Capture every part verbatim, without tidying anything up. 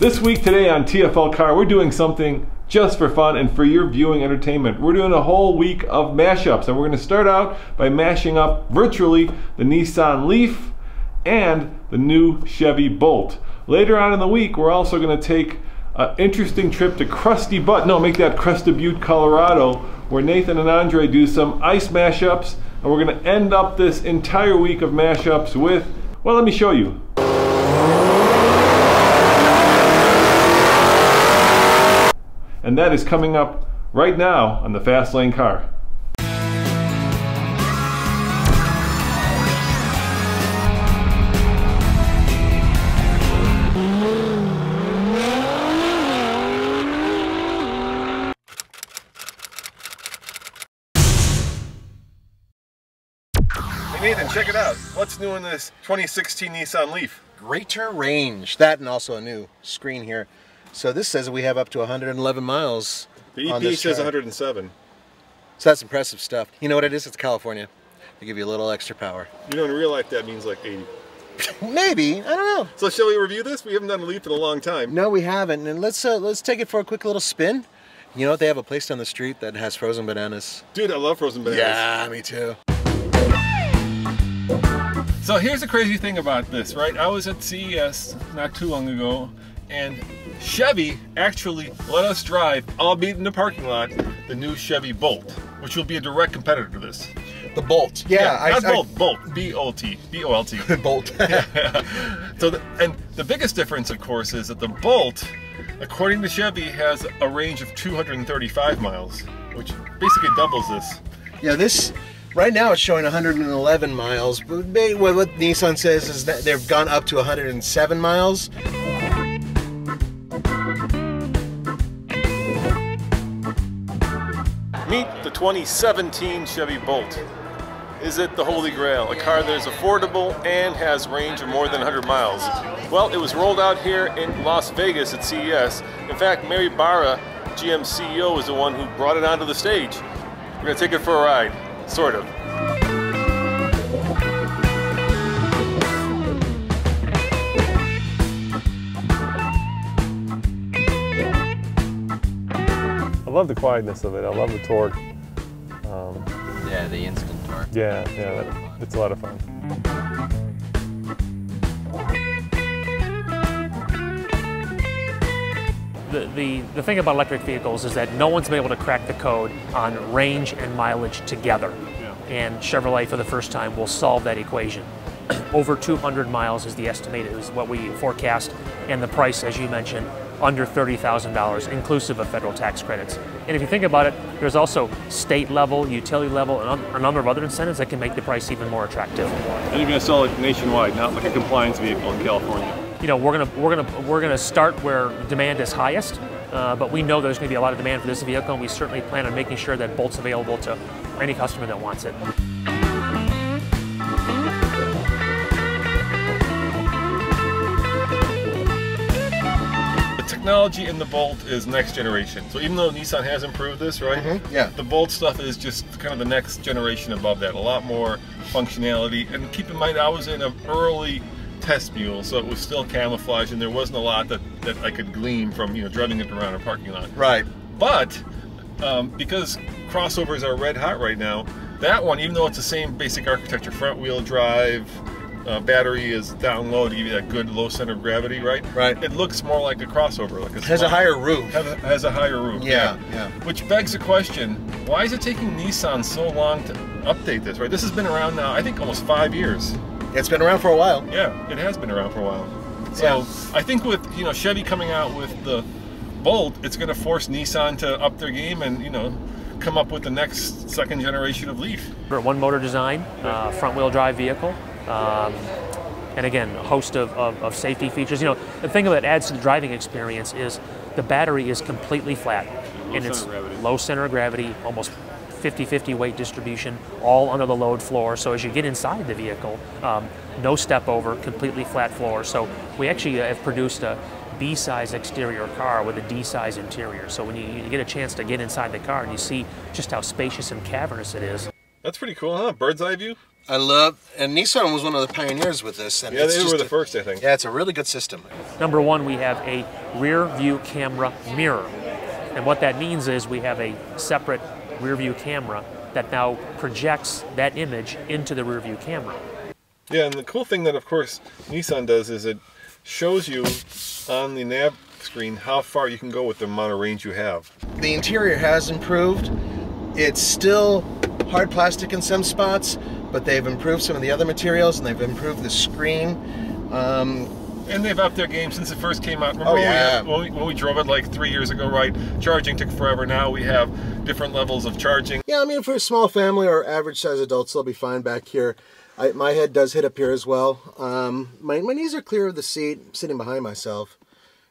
This week today on T F L Car, we're doing something just for fun and for your viewing entertainment. We're doing a whole week of mashups, and we're going to start out by mashing up virtually the Nissan Leaf and the new Chevy Bolt. Later on in the week, we're also going to take an interesting trip to Crested Butte, no, make that Crested Butte, Colorado, where Nathan and Andre do some ice mashups, and we're going to end up this entire week of mashups with, well, let me show you. And that is coming up right now on the Fast Lane Car. Hey Nathan, check it out. What's new in this twenty sixteen Nissan Leaf? Greater range. That and also a new screen here. So this says we have up to one hundred eleven miles. The E P says car. one hundred seven. So that's impressive stuff. You know what it is? It's California. They give you a little extra power. You know, in real life that means like eighty. Maybe. I don't know. So shall we review this? We haven't done a Leaf in a long time. No, we haven't. And let's uh, let's take it for a quick little spin. You know what? They have a place down the street that has frozen bananas. Dude, I love frozen bananas. Yeah, me too. So here's the crazy thing about this, right? I was at C E S not too long ago, and Chevy actually let us drive, albeit in the parking lot, the new Chevy Bolt, which will be a direct competitor to this. The Bolt. Yeah, yeah I, not I, Bolt, I, Bolt, B O T, B O L T. Bolt. Yeah. So, the, and the biggest difference, of course, is that the Bolt, according to Chevy, has a range of two hundred thirty-five miles, which basically doubles this. Yeah, this, right now it's showing one hundred eleven miles, but what, what Nissan says is that they've gone up to one hundred seven miles. Meet the twenty seventeen Chevy Bolt. Is it the Holy Grail? A car that is affordable and has range of more than one hundred miles. Well, it was rolled out here in Las Vegas at C E S. In fact, Mary Barra, G M C E O, is the one who brought it onto the stage. We're gonna take it for a ride, sort of. I love the quietness of it. I love the torque. Um, yeah, the instant torque. Yeah, yeah, that, it's a lot of fun. The, the, the thing about electric vehicles is that no one's been able to crack the code on range and mileage together. Yeah. And Chevrolet, for the first time, will solve that equation. Over two hundred miles is the estimate, is what we forecast, and the price, as you mentioned, under thirty thousand dollars, inclusive of federal tax credits. And if you think about it, there's also state level, utility level, and a number of other incentives that can make the price even more attractive. And you're going to sell it nationwide, not like a compliance vehicle in California. You know, we're going to we're going to we're going to start where demand is highest, uh, but we know there's going to be a lot of demand for this vehicle, and we certainly plan on making sure that Bolt's available to any customer that wants it. Technology in the Bolt is next generation. So even though Nissan has improved this, right? Mm-hmm. Yeah. The Bolt stuff is just kind of the next generation above that. A lot more functionality. And keep in mind, I was in an early test mule, so it was still camouflage, and there wasn't a lot that, that I could glean from, you know, driving it around a parking lot. Right. But um, because crossovers are red hot right now, that one, even though it's the same basic architecture, front wheel drive, Uh, battery is down low to give you that good low center of gravity, right? Right. It looks more like a crossover. Like a has a higher roof. Has a, has a higher roof. Yeah, yeah, yeah. Which begs the question, why is it taking Nissan so long to update this, right? This has been around now, I think, almost five years. It's been around for a while. Yeah, it has been around for a while. So yeah. I think with, you know, Chevy coming out with the Bolt, it's going to force Nissan to up their game and, you know, come up with the next second generation of Leaf. One motor design, uh, front wheel drive vehicle. Um, and again, a host of, of, of safety features. You know, the thing that adds to the driving experience is the battery is completely flat, and it's low center of gravity, almost fifty fifty weight distribution, all under the load floor. So as you get inside the vehicle, um, no step over, completely flat floor. So we actually have produced a B-size exterior car with a D-size interior. So when you, you get a chance to get inside the car and you see just how spacious and cavernous it is. That's pretty cool, huh? Bird's eye view? I love, and Nissan was one of the pioneers with this. And yeah, it's they just were the a, first, I think. Yeah, it's a really good system. Number one, we have a rear view camera mirror. And what that means is we have a separate rear view camera that now projects that image into the rear view camera. Yeah, and the cool thing that, of course, Nissan does is it shows you on the nav screen how far you can go with the amount of range you have. The interior has improved. It's still hard plastic in some spots, but they've improved some of the other materials, and they've improved the screen. Um, and they've upped their game since it first came out. Remember oh, yeah. when, we, when we drove it like three years ago, right? Charging took forever. Now we have different levels of charging. Yeah, I mean, for a small family or average-sized adults, they'll be fine back here. I, my head does hit up here as well. Um, my, my knees are clear of the seat, I'm sitting behind myself.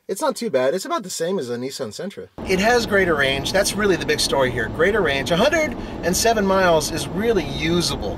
It's not too bad. It's about the same as a Nissan Sentra. It has greater range. That's really the big story here. Greater range. one hundred seven miles is really usable.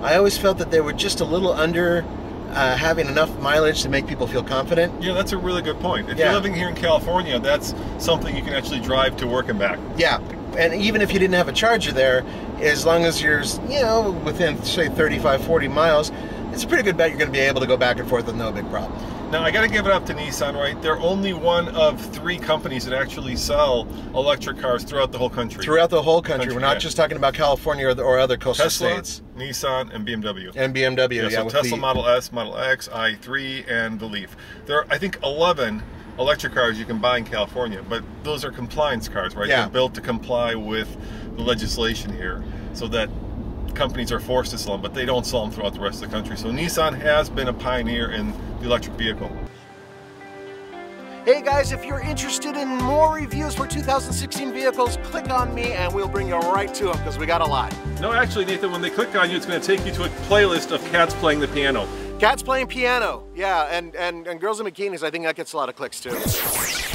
I always felt that they were just a little under uh, having enough mileage to make people feel confident. Yeah, that's a really good point. If yeah. you're living here in California, that's something you can actually drive to work and back. Yeah, and even if you didn't have a charger there, as long as you're, you know, within, say, thirty-five, forty miles, it's a pretty good bet you're going to be able to go back and forth with no big problem. Now, I got to give it up to Nissan, right? They're only one of three companies that actually sell electric cars throughout the whole country. Throughout the whole country. country We're not yeah. just talking about California or, the, or other coastal Tesla, states. Nissan, and B M W. And B M W, yeah. yeah so Tesla, the... Model S, Model X, i three, and the Leaf. There are, I think, eleven electric cars you can buy in California, but those are compliance cars, right? Yeah. They're built to comply with the legislation here so that companies are forced to sell them, but they don't sell them throughout the rest of the country. So Nissan has been a pioneer in the electric vehicle. Hey guys, if you're interested in more reviews for two thousand sixteen vehicles, click on me and we'll bring you right to them because we got a lot. No, actually, Nathan, when they click on you, it's going to take you to a playlist of cats playing the piano. Cats playing piano, yeah, and, and, and Girls and Bikinis, I think that gets a lot of clicks too.